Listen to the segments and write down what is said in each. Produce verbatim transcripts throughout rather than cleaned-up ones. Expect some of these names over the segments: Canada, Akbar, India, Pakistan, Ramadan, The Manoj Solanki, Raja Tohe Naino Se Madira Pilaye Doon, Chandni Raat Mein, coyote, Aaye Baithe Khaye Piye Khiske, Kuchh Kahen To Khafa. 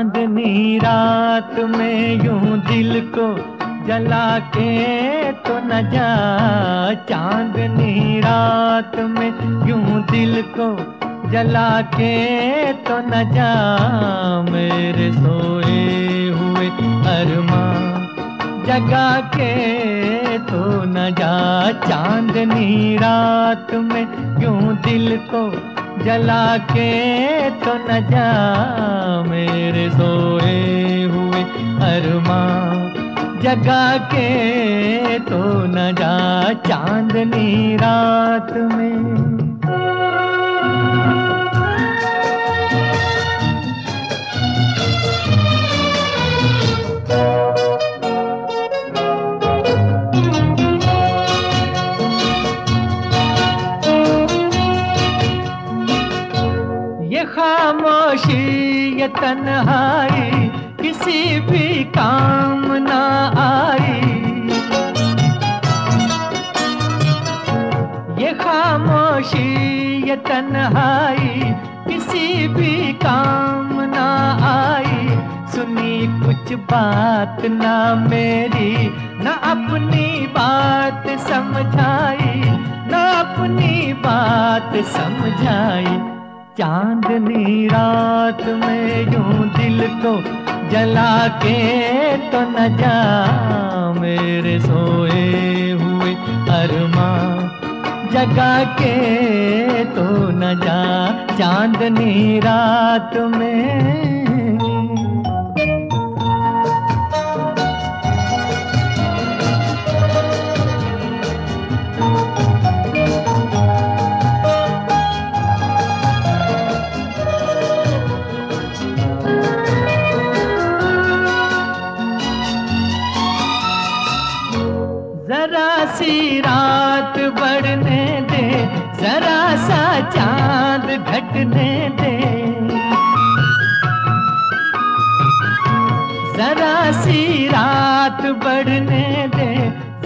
चांदनी रात में यूं दिल को जला के तो न जा, चांदनी रात में यूं दिल को जला के तो न जा, मेरे सोए हुए अरमान जगा के तो न जा, चांदनी रात में यूं दिल को जला के तो न जा, मेरे सोए हुए अरमान जगा के तो न जा, चांदनी रात में। खामोशी ये तन्हाई किसी भी काम ना आई, ये खामोशी ये तन्हाई किसी भी काम ना आई, सुनी कुछ बात ना मेरी ना अपनी बात समझाई, ना अपनी बात समझाई, चांदनी रात में यूं दिल को जला के तो न जा, मेरे सोए हुए अरमान जगा के तो न जा, चांदनी रात में। रात बढ़ने दे जरा सा चांद घटने दे, जरा सी रात बढ़ने दे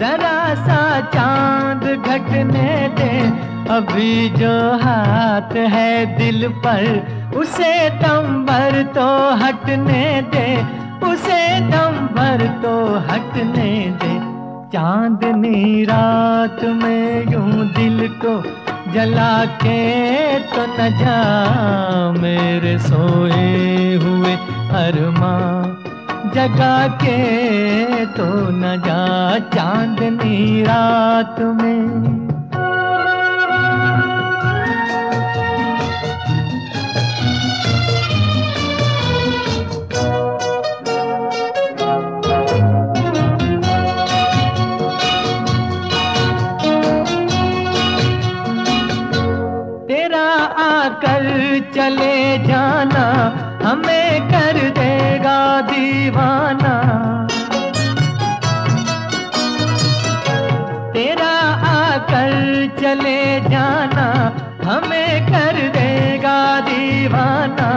जरा सा चांद घटने दे, अभी जो हाथ है दिल पर उसे दम भर तो हटने दे, उसे दम भर तो हटने दे, चांदनी रात में यूं दिल को जला के तो न जा, मेरे सोए हुए अरमान जगा के तो न जा, चांदनी रात में। कर चले जाना हमें कर देगा दीवाना, तेरा आकर चले जाना हमें कर देगा दीवाना,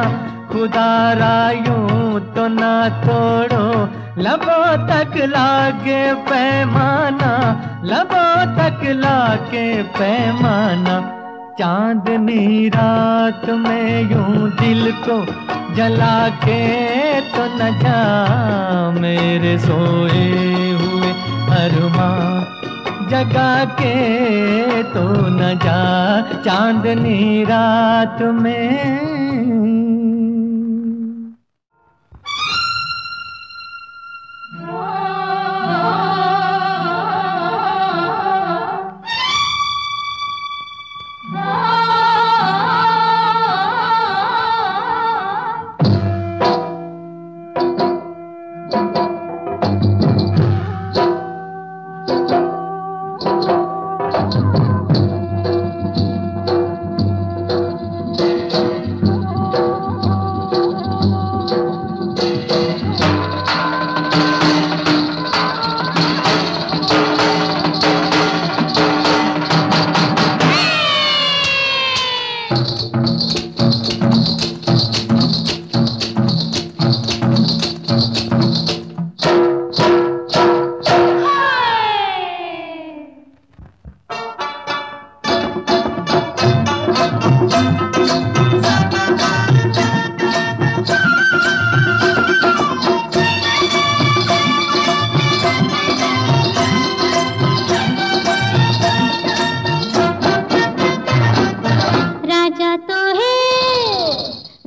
खुदा रायों तो ना तोड़ो लबों तक लागे पैमाना, लबों तक लागे पैमाना, चांदनी रात में यूं दिल को जला के तो न जा, मेरे सोए हुए अरमान जगा के तो न जा, चांदनी रात में।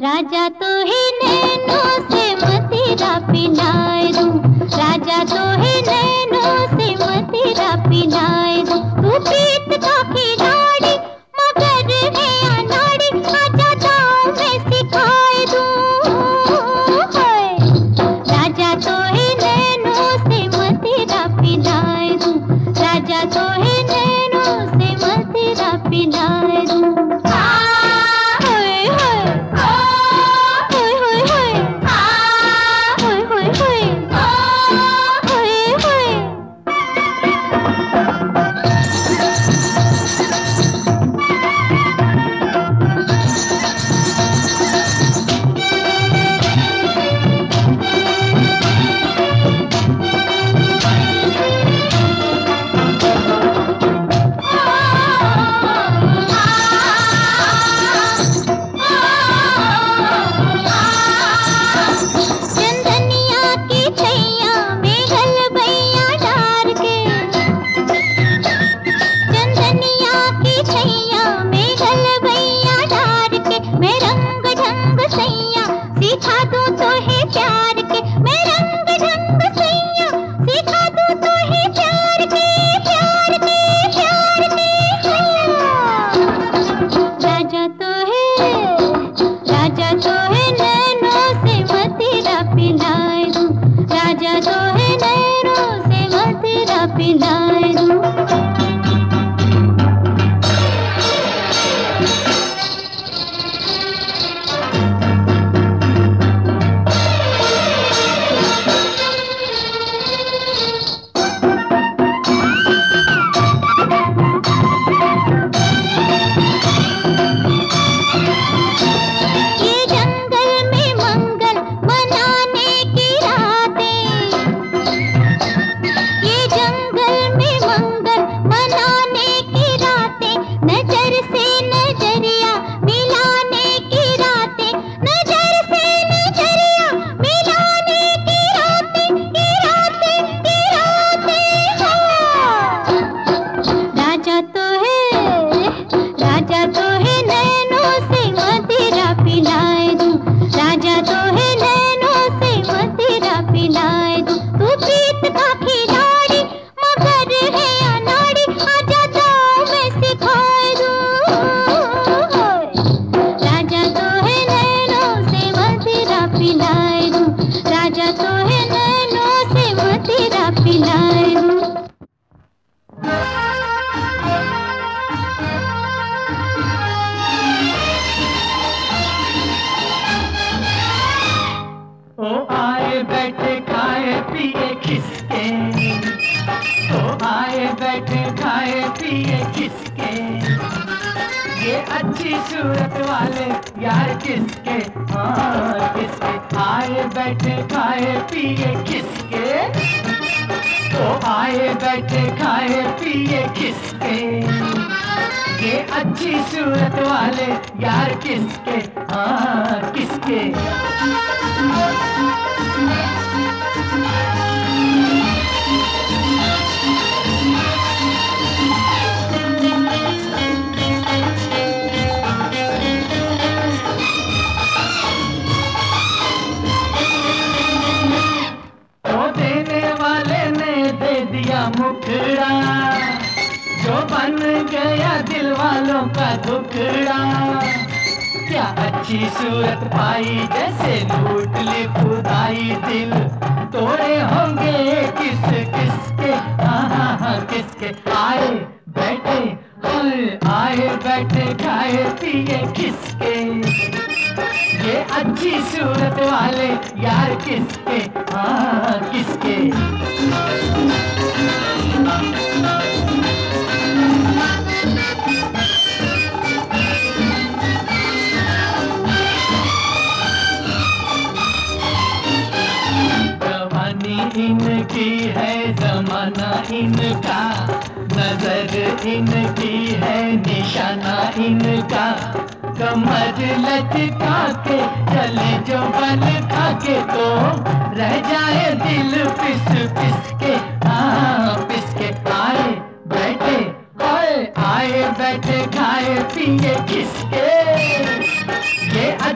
राजा तो है नैनों से मदिरा पिलाए दूं, राजा तो है नैनों से मदिरा पिलाए दूं, तू प्रीत का खिलाड़ी मगर है अनाड़ी, आजा दांव में सिखाए दूं, राजा तो है नैनों से मदिरा पिलाए दूं, राजा तो है नैनों से मदिरा पिलाए दूं।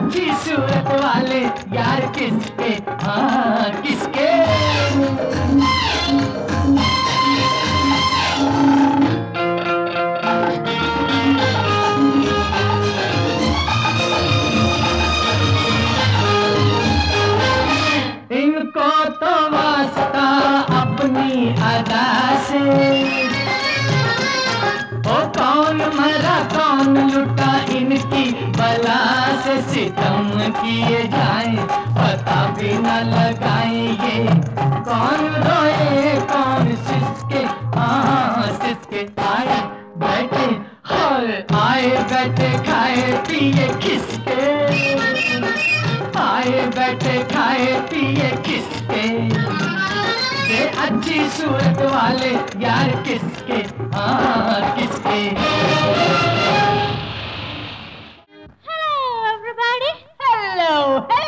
अच्छी सूरत वाले यार किसके, हाँ किसके। इनको तो वास्ता अपनी अदा से, ओ कौन मरा कौन लुटा इनकी बला से। सितम किए जाएं पता भी न लगाएं ये कौन रोए कौन सिसके, हाँ सिसके। आए बैठे और आए बैठे खाए पिए खिसके, आए बैठे खाए पिए खिसके। ये अच्छी सूरत वाले यार किसके, हाँ किसके। Hello everybody, hello hello.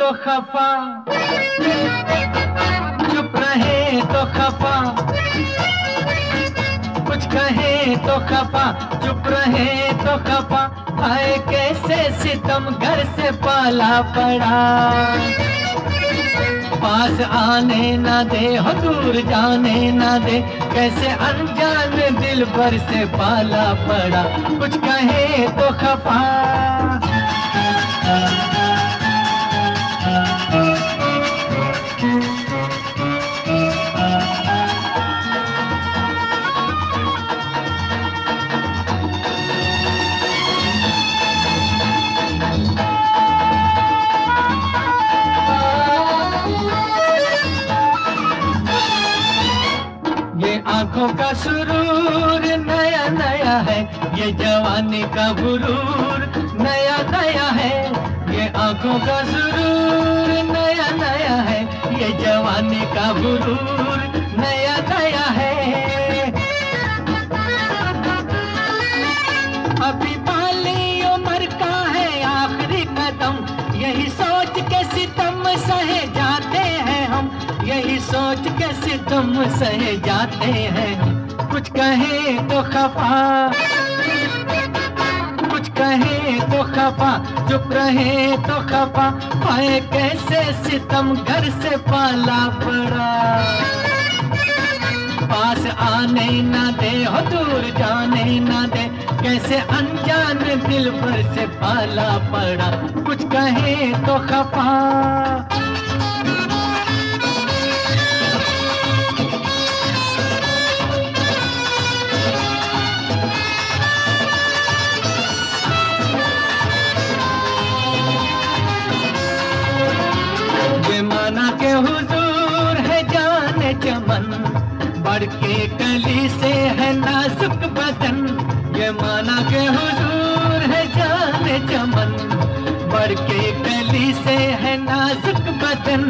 तो खफा चुप रहे तो खफा, कुछ कहे तो खफा चुप रहे तो खफा। आए कैसे सितम घर से पाला पड़ा, पास आने ना दे हो दूर जाने ना दे, कैसे अनजान दिल भर से पाला पड़ा। कुछ कहे तो खफा आंखों का सुरूर नया नया है, ये जवानी का गुरूर नया नया है, ये आंखों का सुरूर नया नया है, ये जवानी का गुरूर नया नया है। अभी बाली उम्र का है आखिरी कदम, यही सोच के सितम सहे जाते हैं हम, यही सोच के सितम सहे जाते हैं। कुछ कहे तो खफा, कुछ कहे तो खफा चुप रहे तो खफा। आए कैसे सितम घर से पाला पड़ा, पास आने ना दे हो दूर जाने ना दे, कैसे अनजान दिल भर से पाला पड़ा। कुछ कहे तो खफा हुजूर है जान चमन, बढ़ के कली से है नाजुक बदन। ये माना के हुजूर है जान चमन, बढ़ के कली से है नाजुक बदन।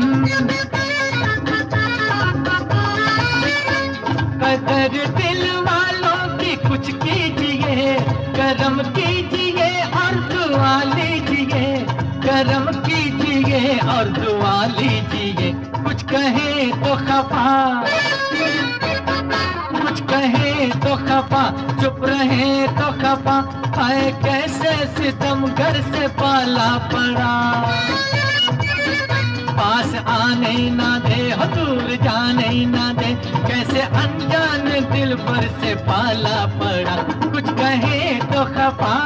कदर दिल वालों की कुछ कीजिए, करम कीजिए और दुआ लीजिए, करम कीजिए और दुआ लीजिए। कुछ कहे तो खफा, कुछ कहे तो खफा चुप रहे तो खफा। आए कैसे सितम घर से पाला पड़ा, पास आने ना दे हो दूर जाने ना दे, कैसे अनजान दिल पर से पाला पड़ा। कुछ कहे तो खफा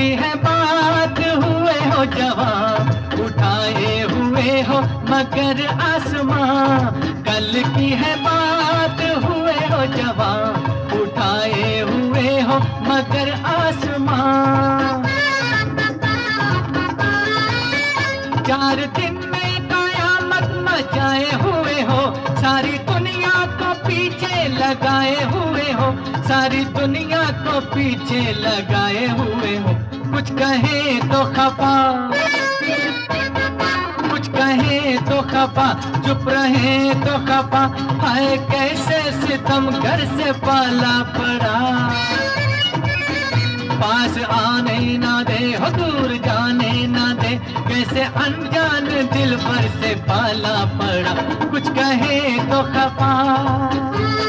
है बात हुए हो जवाब, उठाए हुए हो मगर आसमां। कल की है बात हुए हो जवाब, उठाए हुए हो मगर आसमां। चार दिन में कयामत मचाए हुए हो, सारी दुनिया को पीछे लगाए हुए हो, सारी दुनिया को पीछे लगाए हुए हो। कुछ कहे तो खफा, कुछ कहे तो खफा चुप रहे तो खफा। आए कैसे सितम घर से पाला पड़ा, पास आने ना दे हो दूर जाने ना दे, कैसे अनजान दिल भर से पाला पड़ा। कुछ कहे तो खफा।